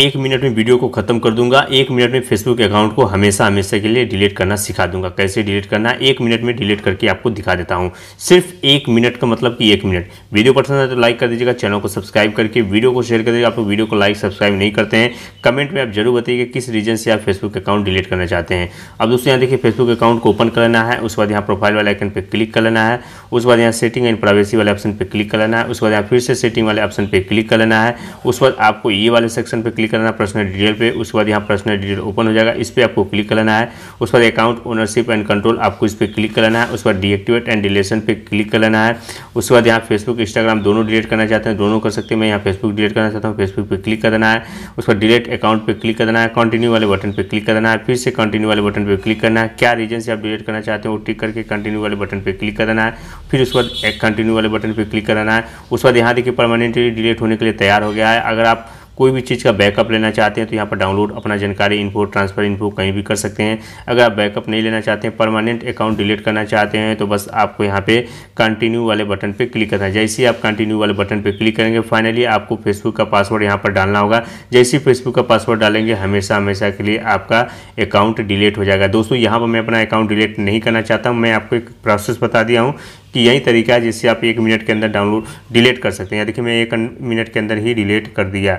एक मिनट में वीडियो को ख़त्म कर दूंगा। एक मिनट में फेसबुक अकाउंट को हमेशा के लिए डिलीट करना सिखा दूंगा। कैसे डिलीट करना एक मिनट में डिलीट करके आपको दिखा देता हूं, सिर्फ एक मिनट का मतलब कि एक मिनट। वीडियो पसंद आए तो लाइक कर दीजिएगा, चैनल को सब्सक्राइब करके वीडियो को शेयर कर दीजिएगा। आप लोग वीडियो को लाइक सब्सक्राइब नहीं करते हैं, कमेंट में आप जरूर बताइएगा किस रीजन से आप फेसबुक अकाउंट डिलीट करना चाहते हैं। अब दोस्तों यहाँ देखिए फेसबुक अकाउंट को ओपन कर लेना है, उसके बाद यहाँ प्रोफाइल वाले आइकन पर क्लिक कर लेना है, उसके बाद यहाँ सेटिंग एंड प्राइवेसी वाले ऑप्शन पर क्लिक कर लेना है, उसके बाद यहाँ फिर से सेटिंग वाले ऑप्शन पर क्लिक कर लेना है, उसके बाद आपको ये वाले सेक्शन पर क्लिक करना पर्सनल डिटेल पे। उसके बाद यहाँ पर्सनल डिटेल ओपन हो जाएगा, इस पर आपको क्लिक करना है। उसके बाद अकाउंट ओनरशिप एंड कंट्रोल आपको इस पर क्लिक करना है। उसके बाद डीएक्टिवेट एंड डिलीशन पे क्लिक करना है। उसके बाद यहाँ फेसबुक इंस्टाग्राम दोनों डिलीट करना चाहते हैं, दोनों कर सकते हैं। मैं यहाँ फेसबुक डिलीट करना चाहता हूँ, फेसबुक पर क्लिक करना है। उसके बाद डिलीट अकाउंट पर क्लिक करना है, कंटिन्यू वाले बटन पर क्लिक करना है, फिर से कंटिन्यू वाले बटन पर क्लिक करना है। क्या रीजन से आप डिलीट करना चाहते हो वो टिक करके कंटिन्यू वाले बटन पर क्लिक करना है, फिर उसके बाद एक कंटिन्यू वाले बटन पर क्लिक करना है। उसके बाद यहाँ देखिए परमानेंटली डिलीट होने के लिए तैयार हो गया है। अगर आप कोई भी चीज़ का बैकअप लेना चाहते हैं तो यहाँ पर डाउनलोड अपना जानकारी इन्फो ट्रांसफ़र इन्फो कहीं भी कर सकते हैं। अगर आप बैकअप नहीं लेना चाहते हैं, परमानेंट अकाउंट डिलीट करना चाहते हैं तो बस आपको यहाँ पे कंटिन्यू वाले बटन पे क्लिक करना है। जैसे ही आप कंटिन्यू वाले बटन पे क्लिक करेंगे फाइनली आपको फेसबुक का पासवर्ड यहाँ पर डालना होगा। जैसे ही फेसबुक का पासवर्ड डालेंगे हमेशा के लिए आपका अकाउंट डिलीट हो जाएगा। दोस्तों यहाँ पर मैं अपना अकाउंट डिलीट नहीं करना चाहता हूँ, मैं आपको एक प्रोसेस बता दिया हूँ कि यही तरीका है जिससे आप एक मिनट के अंदर डाउनलोड डिलीट कर सकते हैं। देखिए मैं एक मिनट के अंदर ही डिलीट कर दिया।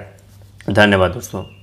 धन्यवाद दोस्तों।